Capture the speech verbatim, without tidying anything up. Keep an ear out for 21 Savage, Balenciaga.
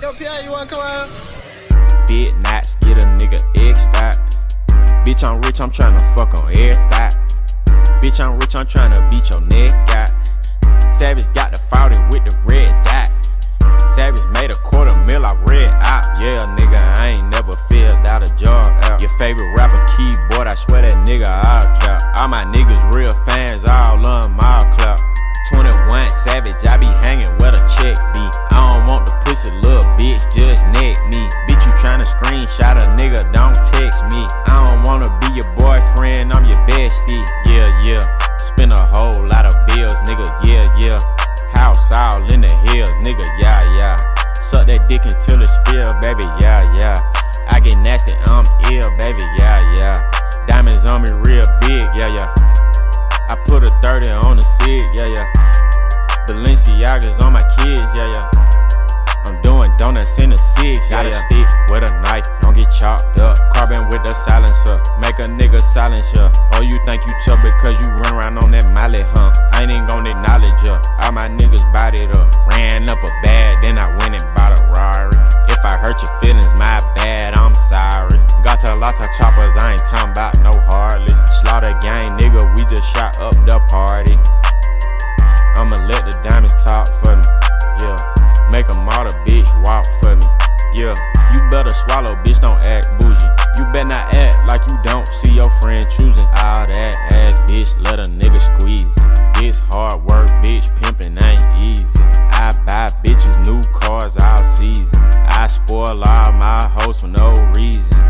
Yo, P I, you wanna come out? Big knots, get a nigga egg stop. Bitch, I'm rich, I'm tryna fuck on every thought. Bitch, I'm rich, I'm tryna beat your neck out. Savage got the faulty with the red dot. Savage made a quarter mil, I read out. Yeah, nigga, I ain't never filled out a job out. Your favorite rapper keyboard, I swear that nigga I'll cap. All my niggas real fans, all love them, I'll clap. twenty-one Savage, I be hanging where the check be. I don't want the pussy, little bitch, just neck me. Bitch, you tryna screenshot a nigga, don't text me. I don't wanna be your boyfriend, I'm your bestie. Yeah, yeah, spend a whole lot of bills, nigga, yeah, yeah. House all in the hills, nigga, yeah, yeah. Suck that dick until it spill, baby, yeah, yeah. I get nasty, I'm ill, baby, yeah, yeah. Diamonds on me real big, yeah, yeah. I put a thirty on the cig, yeah, yeah. Balenciagas on my kids, yeah, yeah. I'm doing donuts in the six, yeah, got a yeah. Stick with a knife, don't get chopped up. Carbon with a silencer, make a nigga silence ya. Yeah. Oh, you think you tough because you run around on that molly, huh? I ain't even gonna acknowledge ya. Yeah. All my niggas bodied up. Ran up a bag, then I went and bought a Rari. If I hurt your feelings, my bad, I'm sorry. Got a lot of choppers, I ain't talking about no hardless. Slaughter gang, nigga, we just shot up the party. I'ma let the diamonds talk for me, yeah. Make them all the bitch walk for me, yeah. You better swallow, bitch, don't act bougie. You better not act like you don't see your friend choosing. All that ass, bitch, let a nigga squeeze it. This hard work, bitch, pimpin' ain't easy. I buy bitches new cars all season. I spoil all my hoes for no reason.